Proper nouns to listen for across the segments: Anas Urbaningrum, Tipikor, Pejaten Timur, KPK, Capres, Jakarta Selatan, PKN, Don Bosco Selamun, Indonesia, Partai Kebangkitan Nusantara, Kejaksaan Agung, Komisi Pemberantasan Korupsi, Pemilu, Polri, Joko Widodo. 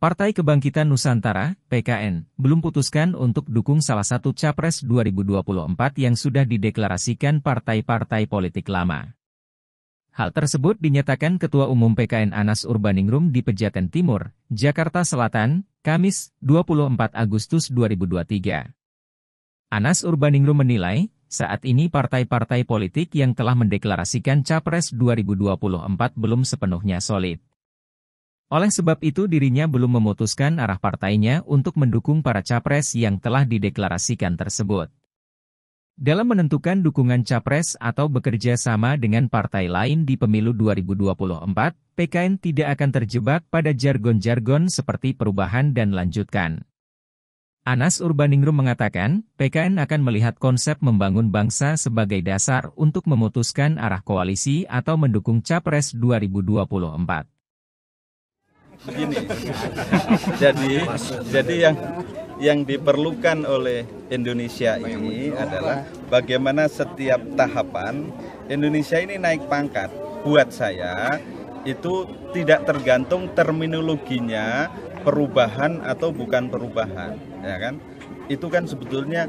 Partai Kebangkitan Nusantara, PKN, belum putuskan untuk dukung salah satu Capres 2024 yang sudah dideklarasikan partai-partai politik lama. Hal tersebut dinyatakan Ketua Umum PKN Anas Urbaningrum di Pejaten Timur, Jakarta Selatan, Kamis, 24 Agustus 2023. Anas Urbaningrum menilai, saat ini partai-partai politik yang telah mendeklarasikan Capres 2024 belum sepenuhnya solid. Oleh sebab itu dirinya belum memutuskan arah partainya untuk mendukung para capres yang telah dideklarasikan tersebut. Dalam menentukan dukungan capres atau bekerja sama dengan partai lain di Pemilu 2024, PKN tidak akan terjebak pada jargon-jargon seperti perubahan dan lanjutkan. Anas Urbaningrum mengatakan, PKN akan melihat konsep membangun bangsa sebagai dasar untuk memutuskan arah koalisi atau mendukung Capres 2024. Begini, jadi yang diperlukan oleh Indonesia ini adalah bagaimana setiap tahapan Indonesia ini naik pangkat. Buat saya itu tidak tergantung terminologinya perubahan atau bukan perubahan, ya kan? Itu kan sebetulnya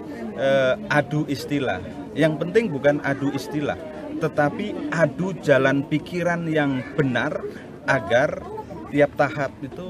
adu istilah. Yang penting bukan adu istilah, tetapi adu jalan pikiran yang benar agar tiap tahap itu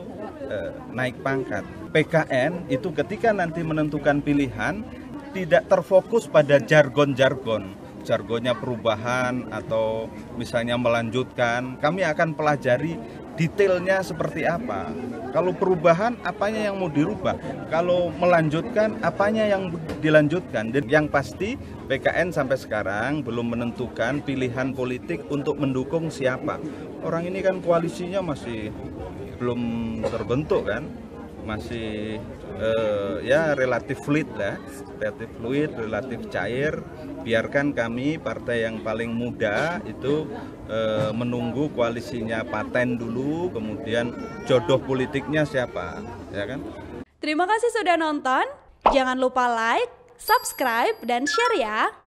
naik pangkat. PKN itu ketika nanti menentukan pilihan tidak terfokus pada jargonnya perubahan atau misalnya melanjutkan. Kami akan pelajari detailnya seperti apa. Kalau perubahan, apanya yang mau dirubah? Kalau melanjutkan, apanya yang dilanjutkan? Dan yang pasti PKN sampai sekarang belum menentukan pilihan politik untuk mendukung siapa. Orang ini kan koalisinya masih belum terbentuk kan, masih ya relatif cair. Biarkan kami partai yang paling muda itu menunggu koalisinya paten dulu, kemudian jodoh politiknya siapa, ya kan? Terima kasih sudah nonton. Jangan lupa like, subscribe, dan share ya.